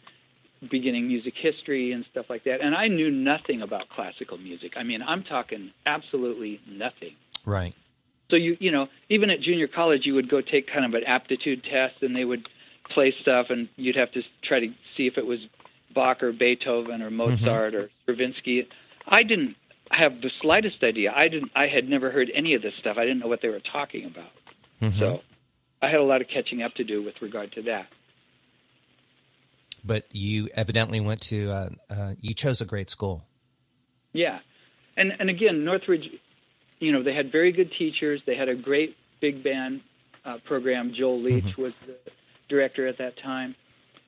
beginning music history and stuff like that. And I knew nothing about classical music. I mean, I'm talking absolutely nothing. Right. So, you you know, even at junior college, you would go take kind of an aptitude test, and they would play stuff, and you'd have to try to see if it was Bach or Beethoven or Mozart mm-hmm. or Stravinsky. I didn't have the slightest idea. I didn't. I had never heard any of this stuff. I didn't know what they were talking about. Mm-hmm. So I had a lot of catching up to do with regard to that. But you evidently went to, uh, uh, you chose a great school. Yeah. And, and again, Northridge, you know, they had very good teachers. They had a great big band uh, program. Joel Leach mm-hmm. was the director at that time.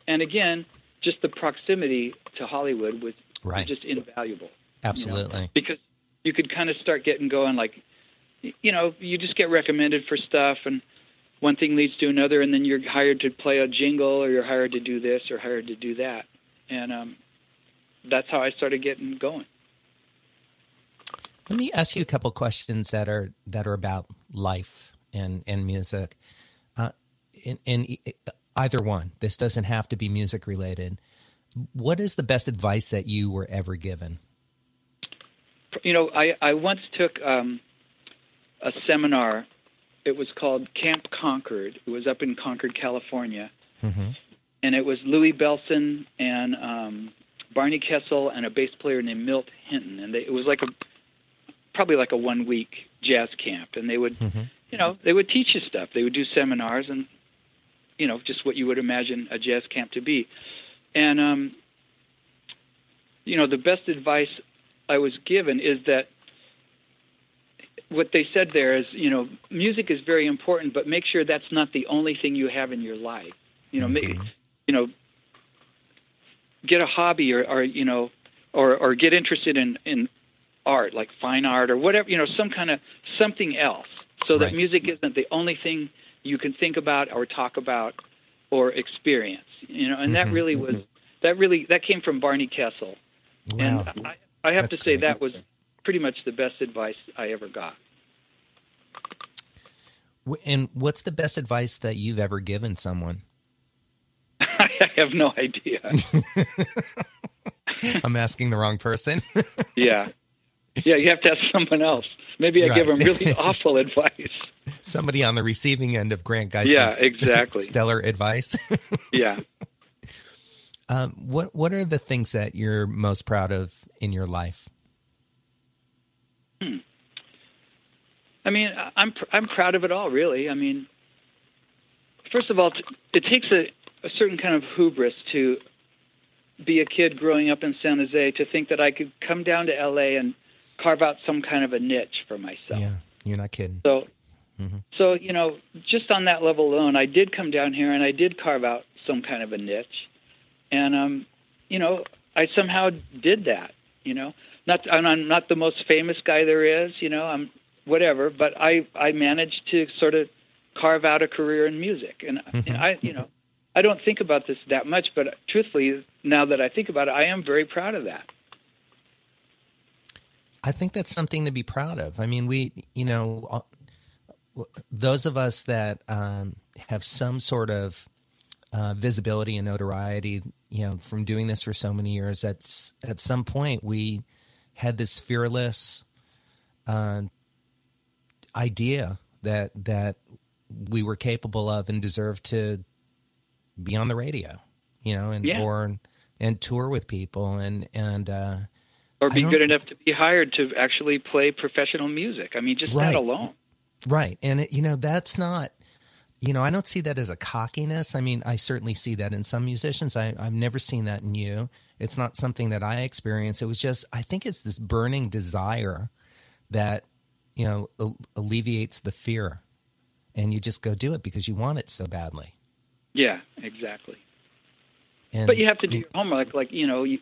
And again, just the proximity to Hollywood was right. just invaluable. Absolutely. You know? Because you could kind of start getting going, like, you know, you just get recommended for stuff, and one thing leads to another, and then you're hired to play a jingle, or you're hired to do this, or hired to do that. And um, that's how I started getting going. Let me ask you a couple questions that are that are about life and, and music. Uh, and, and either one. This doesn't have to be music related. What is the best advice that you were ever given? You know, I, I once took um, a seminar. It was called Camp Concord. It was up in Concord, California. Mm-hmm. And it was Louis Belson and um, Barney Kessel and a bass player named Milt Hinton. And they, it was like a probably like a one-week jazz camp. And they would, mm-hmm. you know, they would teach you stuff. They would do seminars and, you know, just what you would imagine a jazz camp to be. And, um, you know, the best advice I was given is that what they said there is, you know, music is very important, but make sure that's not the only thing you have in your life. You know, mm-hmm. make, you know, get a hobby or, or you know, or, or get interested in, in art, like fine art or whatever, you know, some kind of something else, so right. that music isn't the only thing you can think about or talk about or experience, you know. And mm-hmm. that really was, that really, that came from Barney Kessel. Wow. And I, I have that's to say great. That was pretty much the best advice I ever got. And what's the best advice that you've ever given someone? I have no idea. I'm asking the wrong person. Yeah. Yeah, you have to ask someone else. Maybe I right. give them really awful advice. Somebody on the receiving end of Grant Geissman's yeah, exactly. stellar advice. Yeah. Um, what What are the things that you're most proud of in your life? Hmm. I mean, I'm I'm proud of it all, really. I mean, first of all, it takes a, a certain kind of hubris to be a kid growing up in San Jose to think that I could come down to L A and carve out some kind of a niche for myself. Yeah, you're not kidding. So, mm-hmm. so you know, just on that level alone, I did come down here and I did carve out some kind of a niche, and um, you know, I somehow did that. You know. Not, and I'm not the most famous guy there is, you know, I'm whatever, but I, I managed to sort of carve out a career in music. And, mm-hmm. and I, you know, I don't think about this that much, but truthfully, now that I think about it, I am very proud of that. I think that's something to be proud of. I mean, we, you know, those of us that um, have some sort of uh, visibility and notoriety, you know, from doing this for so many years, that's at some point we had this fearless uh, idea that that we were capable of and deserved to be on the radio, you know, and yeah. or and tour with people and and. Uh, Or be good enough to be hired to actually play professional music. I mean, just that alone. Right. And, it, you know, that's not, you know, I don't see that as a cockiness. I mean, I certainly see that in some musicians. I, I've never seen that in you. It's not something that I experience. It was just, I think it's this burning desire that, you know, al- alleviates the fear. And you just go do it because you want it so badly. Yeah, exactly. And, but you have to do your homework. Like, you know, you,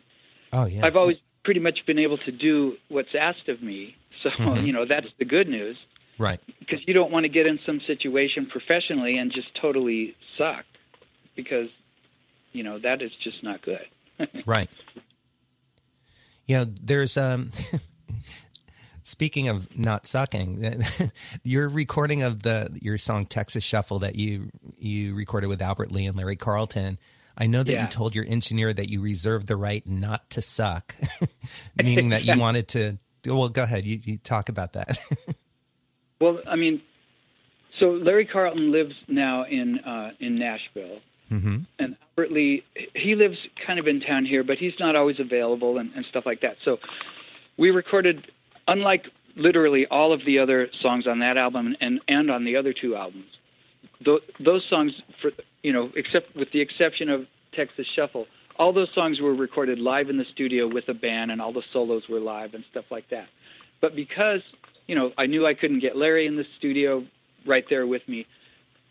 oh, yeah. I've always... pretty much been able to do what's asked of me. So, mm-hmm. you know, that's the good news. Right. Because you don't want to get in some situation professionally and just totally suck because, you know, that is just not good. Right. You know, there's, um, speaking of not sucking, your recording of the, your song Texas Shuffle that you, you recorded with Albert Lee and Larry Carlton, I know that yeah. you told your engineer that you reserved the right not to suck, meaning that you wanted to... Well, go ahead. You, you talk about that. Well, I mean, so Larry Carlton lives now in uh, in Nashville. Mm-hmm. And Albert Lee, he lives kind of in town here, but he's not always available and, and stuff like that. So we recorded, unlike literally all of the other songs on that album and, and on the other two albums, th- those songs... for. You know, except with the exception of Texas Shuffle, all those songs were recorded live in the studio with a band, and all the solos were live and stuff like that. But because, you know, I knew I couldn't get Larry in the studio right there with me,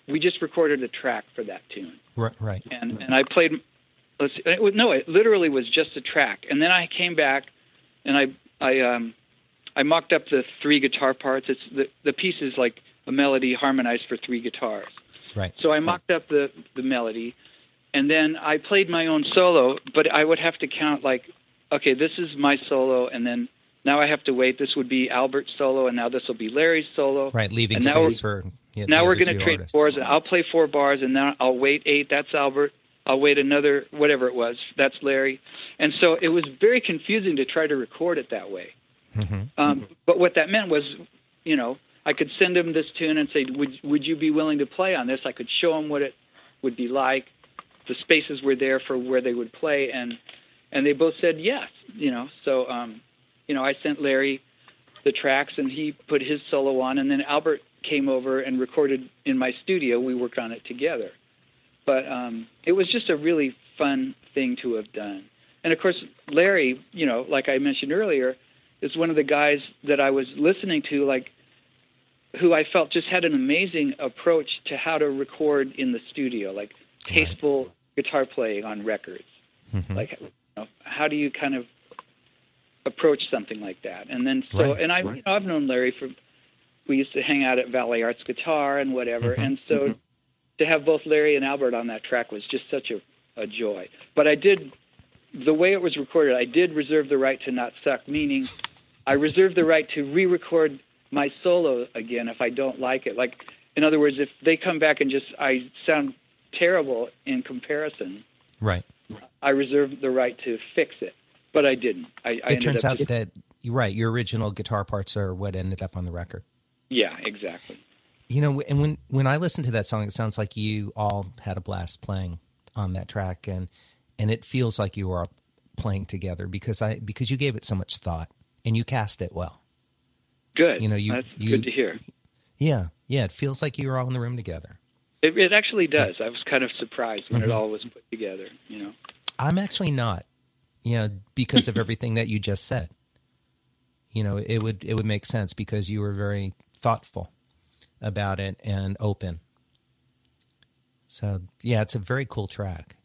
we just recorded a track for that tune. Right, right. And and I played. Let's see, it was, no, it literally was just a track. And then I came back, and I I um I mocked up the three guitar parts. It's the the piece is like a melody harmonized for three guitars. Right. So I mocked up the, the melody, and then I played my own solo, but I would have to count like, okay, this is my solo, and then now I have to wait. This would be Albert's solo, and now this will be Larry's solo. Right, leaving space for yeah, now we're going to trade artists. Fours, and I'll play four bars, and now I'll wait eight. That's Albert. I'll wait another, whatever it was. That's Larry. And so it was very confusing to try to record it that way. Mm-hmm. Um, but what that meant was, you know, I could send him this tune and say, would would you be willing to play on this? I could show him what it would be like. The spaces were there for where they would play, and and they both said yes. You know, so um, you know, I sent Larry the tracks, and he put his solo on, and then Albert came over and recorded in my studio. We worked on it together, but um, it was just a really fun thing to have done. And of course, Larry, you know, like I mentioned earlier, is one of the guys that I was listening to, like. Who I felt just had an amazing approach to how to record in the studio, like tasteful right. guitar playing on records. Mm-hmm. Like, you know, how do you kind of approach something like that? And then so, right. and I, right. you know, I've known Larry for, we used to hang out at Valley Arts Guitar and whatever. Mm-hmm. And so mm-hmm. to have both Larry and Albert on that track was just such a, a joy. But I did, the way it was recorded, I did reserve the right to not suck, meaning I reserved the right to re-record my solo again if I don't like it. Like, in other words, if they come back and just I sound terrible in comparison, right? I reserve the right to fix it, but I didn't. I, it I ended turns up out that right. Your original guitar parts are what ended up on the record. Yeah, exactly. You know, and when when I listened to that song, it sounds like you all had a blast playing on that track, and and it feels like you are playing together because I because you gave it so much thought and you cast it well. Good. You know, you, That's you, good to hear. Yeah, yeah. It feels like you were all in the room together. It, it actually does. I was kind of surprised when mm-hmm. it all was put together, you know. I'm actually not, you know, because of everything that you just said. You know, it would it would make sense because you were very thoughtful about it and open. So, yeah, it's a very cool track.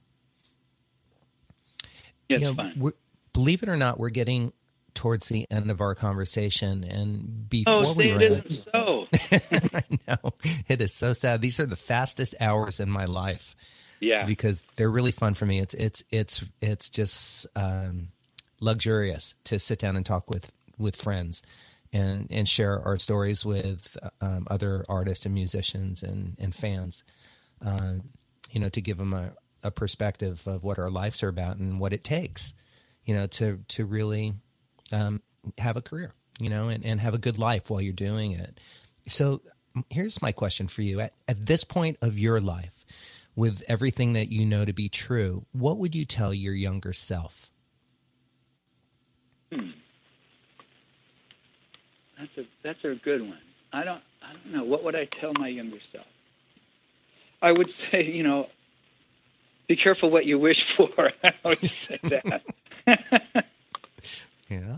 Yeah, it's you know, fun. We're, believe it or not, we're getting... towards the end of our conversation, and before oh, we run it, it so. I know it is so sad. These are the fastest hours in my life. Yeah, because they're really fun for me. It's it's it's it's just um, luxurious to sit down and talk with with friends, and and share our stories with um, other artists and musicians and and fans. Uh, you know, to give them a, a perspective of what our lives are about and what it takes, you know, to to really um, have a career, you know, and, and have a good life while you're doing it. So here's my question for you. At, at this point of your life, with everything that you know to be true, what would you tell your younger self? Hmm. That's a that's a good one. I don't I don't know. What would I tell my younger self? I would say, you know, be careful what you wish for. I would say that. Yeah.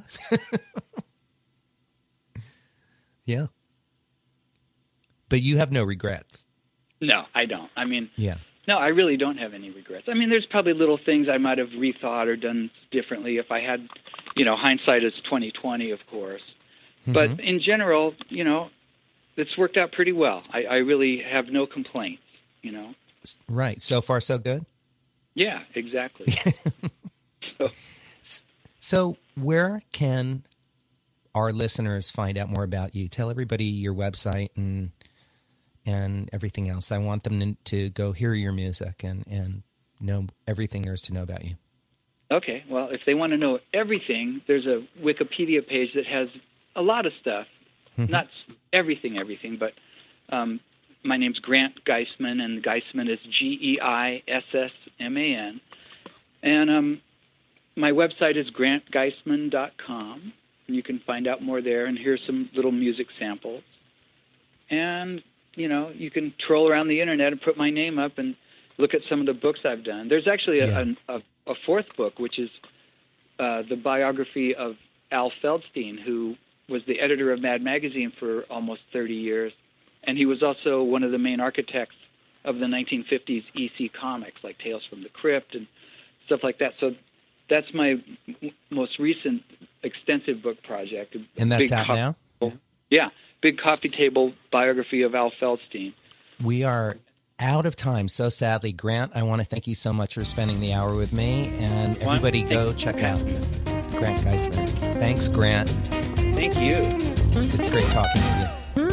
Yeah. But you have no regrets. No, I don't. I mean, yeah. No, I really don't have any regrets. I mean, there's probably little things I might have rethought or done differently if I had, you know, hindsight is twenty twenty, of course. Mm-hmm. But in general, you know, it's worked out pretty well. I, I really have no complaints, you know. Right. So far, so good? Yeah, exactly. so. so where can our listeners find out more about you? Tell everybody your website and and everything else. I want them to, to go hear your music and, and know everything there is to know about you. Okay. Well, if they want to know everything, there's a Wikipedia page that has a lot of stuff. Mm-hmm. Not everything, everything, but um, my name's Grant Geissman, and Geissman is G E I S S M A N. And um, my website is grant geissman dot com, and you can find out more there and hear some little music samples. And, you know, you can troll around the Internet and put my name up and look at some of the books I've done. There's actually a, yeah. a, a, a fourth book, which is uh, the biography of Al Feldstein, who was the editor of Mad Magazine for almost thirty years, and he was also one of the main architects of the nineteen fifties E C Comics, like Tales from the Crypt and stuff like that. So that's my most recent extensive book project. And that's big out now? Table. Yeah, big coffee table biography of Al Feldstein. We are out of time, so sadly. Grant, I want to thank you so much for spending the hour with me, and everybody go check out Grant Geissman. Thanks, Grant. Thank you. It's great talking to you.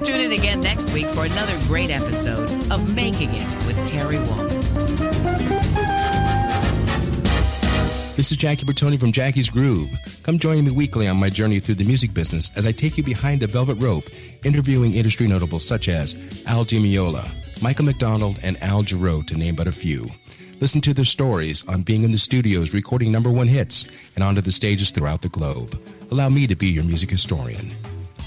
Tune in again next week for another great episode of Making It with Terry Wollman. This is Jackie Bertoni from Jackie's Groove. Come join me weekly on my journey through the music business as I take you behind the velvet rope, interviewing industry notables such as Al DiMeola, Michael McDonald, and Al Jarreau, to name but a few. Listen to their stories on being in the studios recording number one hits and onto the stages throughout the globe. Allow me to be your music historian.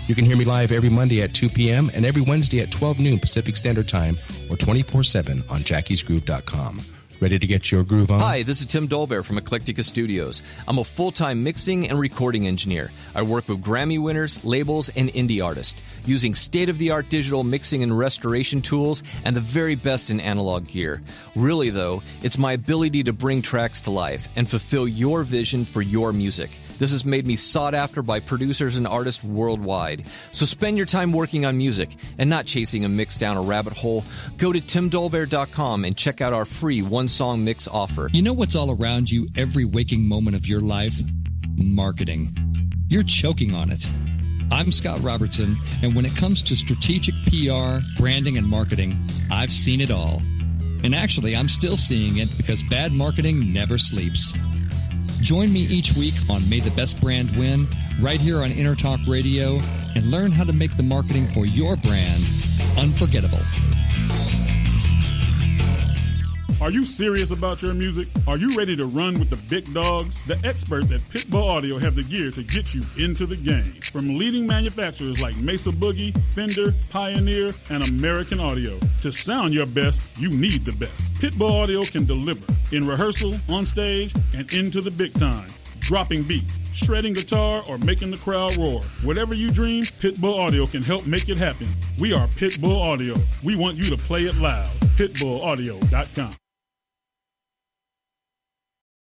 You can hear me live every Monday at two p.m. and every Wednesday at twelve noon Pacific Standard Time, or twenty-four seven on jackies groove dot com. Ready to get your groove on? Hi, this is Tim Dolbear from Eclectica Studios. I'm a full-time mixing and recording engineer. I work with Grammy winners, labels, and indie artists, using state-of-the-art digital mixing and restoration tools and the very best in analog gear. Really, though, it's my ability to bring tracks to life and fulfill your vision for your music. This has made me sought after by producers and artists worldwide. So spend your time working on music and not chasing a mix down a rabbit hole. Go to tim dolbear dot com and check out our free one-song mix offer. You know what's all around you every waking moment of your life? Marketing. You're choking on it. I'm Scott Robertson, and when it comes to strategic P R, branding, and marketing, I've seen it all. And actually, I'm still seeing it, because bad marketing never sleeps. Join me each week on May the Best Brand Win, right here on Inner Talk Radio, and learn how to make the marketing for your brand unforgettable. Are you serious about your music? Are you ready to run with the big dogs? The experts at Pitbull Audio have the gear to get you into the game. From leading manufacturers like Mesa Boogie, Fender, Pioneer, and American Audio. To sound your best, you need the best. Pitbull Audio can deliver in rehearsal, on stage, and into the big time. dropping beats, shredding guitar, or making the crowd roar. Whatever you dream, Pitbull Audio can help make it happen. We are Pitbull Audio. We want you to play it loud. Pitbull audio dot com.